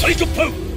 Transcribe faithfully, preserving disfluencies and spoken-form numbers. Psycho Poe!